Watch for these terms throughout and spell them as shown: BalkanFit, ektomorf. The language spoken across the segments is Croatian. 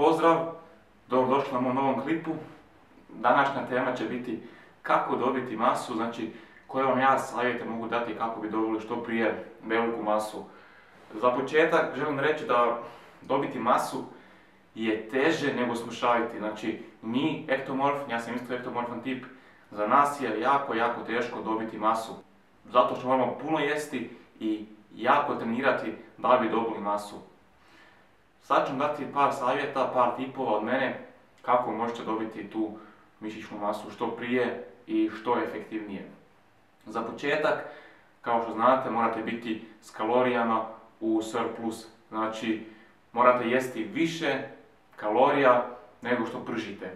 Pozdrav, dobrodošli na mom novom klipu. Današnja tema će biti kako dobiti masu, znači koje vam ja savjete mogu dati kako bi dobili što prije veliku masu. Za početak želim reći da dobiti masu je teže nego smršaviti. Znači mi ektomorf, ja sam isto ektomorfan tip, za nas je jako teško dobiti masu. Zato što moramo puno jesti i jako trenirati da bi dobili masu. Sad ću dati par savjeta, par tipova od mene kako možete dobiti tu mišićnu masu što prije i što efektivnije. Za početak, kao što znate, morate biti s kalorijama u surplus. Znači, morate jesti više kalorija nego što pržite.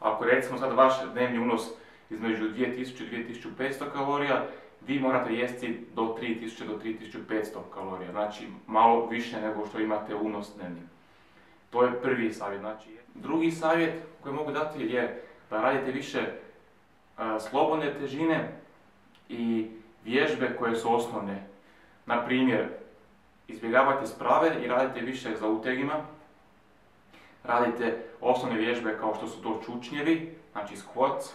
Ako recimo sad vaš dnevni unos između 2000 i 2500 kalorija, vi morate jesti do 3000 do 3500 kalorija, znači malo više nego što imate unos dnevni. To je prvi savjet. Znači, drugi savjet koji mogu dati je da radite više slobodne težine i vježbe koje su osnovne. Na primjer, izbjegavajte sprave i radite više za utegima. Radite osnovne vježbe kao što su to čučnjevi, znači squats,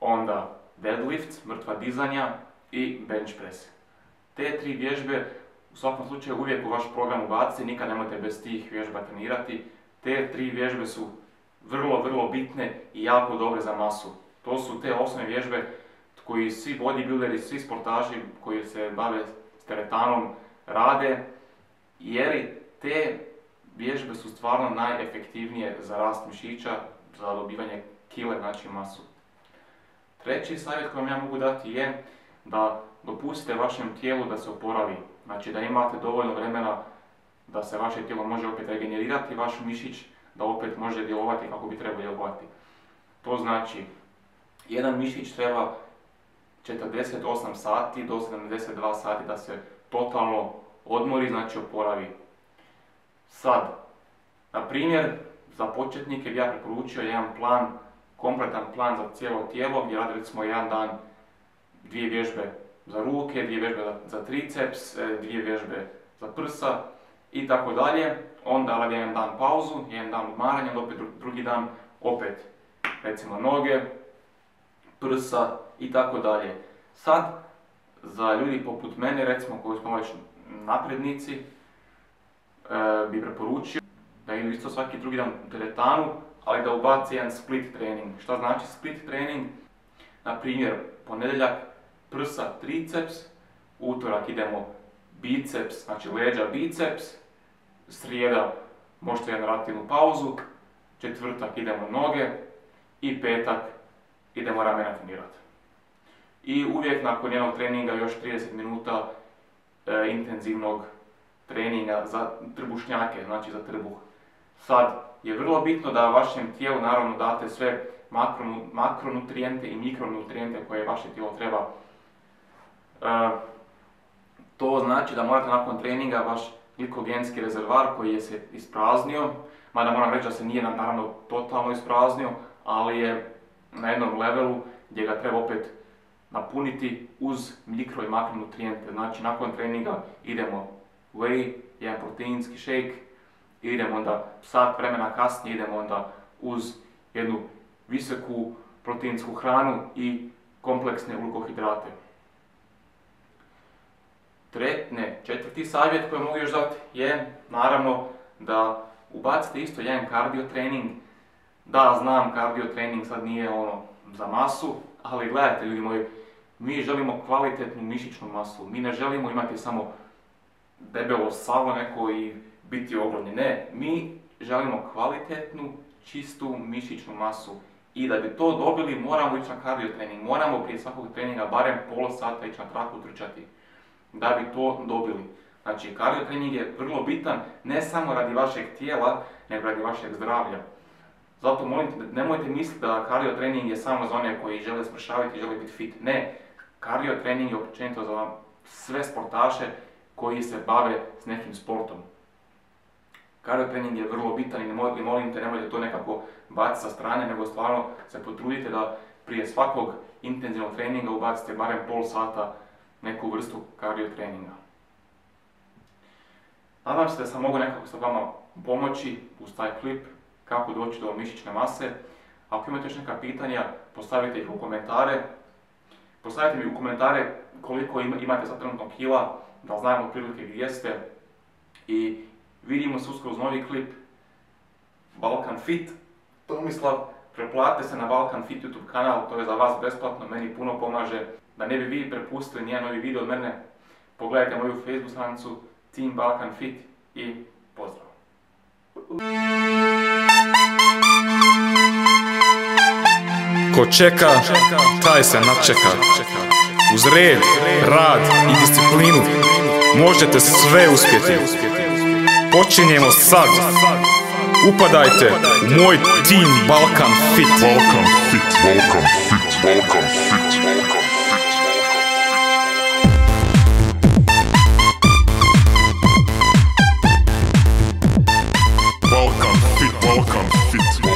onda deadlift, mrtva dizanja i bench press. Te tri vježbe u svakom slučaju uvijek u vaš program ubacite, nikad nemojte bez tih vježba trenirati. Te tri vježbe su vrlo bitne i jako dobre za masu. To su te osnovne vježbe koji svi bodybuilderi, svi sportaši koji se bave teretanom rade, jer te vježbe su stvarno najefektivnije za rast mišića, za dobivanje kile, znači masu. Treći savjet koji vam ja mogu dati je da dopustite vašem tijelu da se oporavi. Znači da imate dovoljno vremena da se vaše tijelo može opet regenerirati, vaš mišić da opet može djelovati kako bi trebao djelovati. To znači, jedan mišić treba 48 sati do 72 sati da se totalno odmori, znači oporavi. Sad, na primjer, za početnike bih ja preporučio jedan plan, kompletan plan za cijelo tijelo gdje radi recimo jedan dan dvije vježbe za ruke, dvije vježbe za triceps, dvije vježbe za prsa i tako dalje. Onda radi jedan dan pauzu, jedan dan odmaranja, onda opet drugi dan opet recimo noge, prsa i tako dalje. Sad, za ljudi poput mene recimo koji smo već naprednici, bi preporučio da idu isto svaki drugi dan u teretanu, ali da ubaci jedan split trening. Šta znači split trening? Na primjer, ponedjeljak prsa triceps, utorak idemo biceps, znači leđa biceps, srijeda možete jednu relativnu pauzu, četvrtak idemo noge i petak idemo ramena trenirati. I uvijek nakon jednog treninga još 30 minuta intenzivnog treninga za trbušnjake, znači za trbuh. Sad je vrlo bitno da vašem tijelu naravno date sve makronutrijente i mikronutrijente koje vaše tijelo treba. To znači da morate nakon treninga vaš glikogenski rezervoar koji je se ispraznio, mada moram reći da se nije naravno totalno ispraznio, ali je na jednom levelu gdje ga treba opet napuniti uz mikro i makronutrijente. Znači nakon treninga idemo whey, jedan proteinski shake, idemo onda sat vremena kasnije, idemo onda uz jednu visoku proteinsku hranu i kompleksne ugljikohidrate. Četvrti savjet koji mogu još dati je naravno da ubacite isto jedan kardio trening. Da, znam, kardio trening sad nije ono za masu, ali gledajte ljudi moji, mi želimo kvalitetnu mišićnu masu, mi ne želimo imati samo debelo savo neko i biti ogromni. Ne, mi želimo kvalitetnu, čistu mišićnu masu i da bi to dobili moramo ići na kardio trening, moramo prije svakog treninga barem pola sata ići na traku trčati da bi to dobili. Znači kardio trening je vrlo bitan ne samo radi vašeg tijela nego radi vašeg zdravlja. Zato molim te, nemojte misliti da kardio trening je samo za one koji žele smršaviti i žele biti fit. Ne, kardio trening je općenito za sve sportaše koji se bave s nekim sportom. Kardio trening je vrlo bitan i molim te nemojte to nekako baciti sa strane, nego stvarno se potrudite da prije svakog intenzivnog treninga ubacite barem pol sata neku vrstu kardio treninga. Nadam se da sam mogao nekako sa vama pomoći uz taj klip kako doći do mišićne mase. Ako imate još neka pitanja, postavite ih u komentare. Postavite mi u komentare koliko imate za trenutno kila, da znamo otprilike gdje ste. I vidimo se uskoro uz novi klip BalkanFit. Tomislav, preplatite se na BalkanFit YouTube kanal, to je za vas besplatno, meni puno pomaže. Da ne bi vi prepustili nijedan novi video od mene, pogledajte moju Facebook stranicu Team BalkanFit i pozdrav! Ko čeka, taj se načeka. Uz red, rad i disciplinu možete sve uspjeti. Počinjemo sad. Upadajte u moj tim BalkanFit. BalkanFit.